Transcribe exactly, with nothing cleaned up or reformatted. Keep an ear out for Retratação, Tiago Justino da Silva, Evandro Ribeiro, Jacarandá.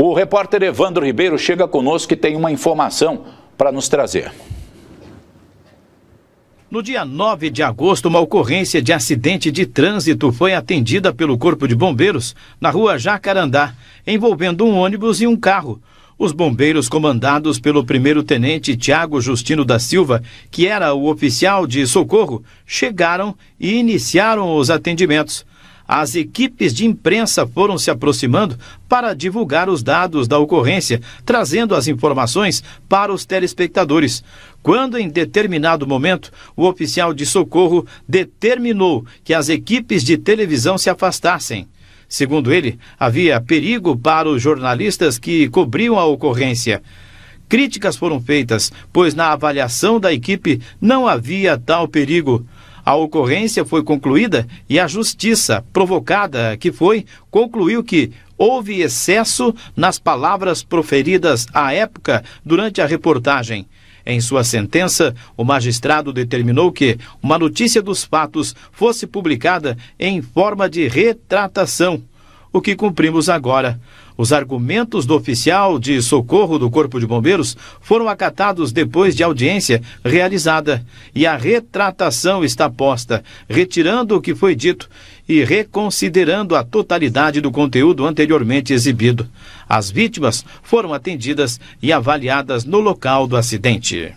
O repórter Evandro Ribeiro chega conosco e tem uma informação para nos trazer. No dia nove de agosto, uma ocorrência de acidente de trânsito foi atendida pelo Corpo de Bombeiros na rua Jacarandá, envolvendo um ônibus e um carro. Os bombeiros, comandados pelo primeiro-tenente Tiago Justino da Silva, que era o oficial de socorro, chegaram e iniciaram os atendimentos. As equipes de imprensa foram se aproximando para divulgar os dados da ocorrência, trazendo as informações para os telespectadores. Quando, em determinado momento, o oficial de socorro determinou que as equipes de televisão se afastassem. Segundo ele, havia perigo para os jornalistas que cobriam a ocorrência. Críticas foram feitas, pois na avaliação da equipe não havia tal perigo. A ocorrência foi concluída e a justiça provocada que foi, concluiu que houve excesso nas palavras proferidas à época durante a reportagem. Em sua sentença, o magistrado determinou que uma notícia dos fatos fosse publicada em forma de retratação, o que cumprimos agora. Os argumentos do oficial de socorro do Corpo de Bombeiros foram acatados depois de audiência realizada e a retratação está posta, retirando o que foi dito e reconsiderando a totalidade do conteúdo anteriormente exibido. As vítimas foram atendidas e avaliadas no local do acidente.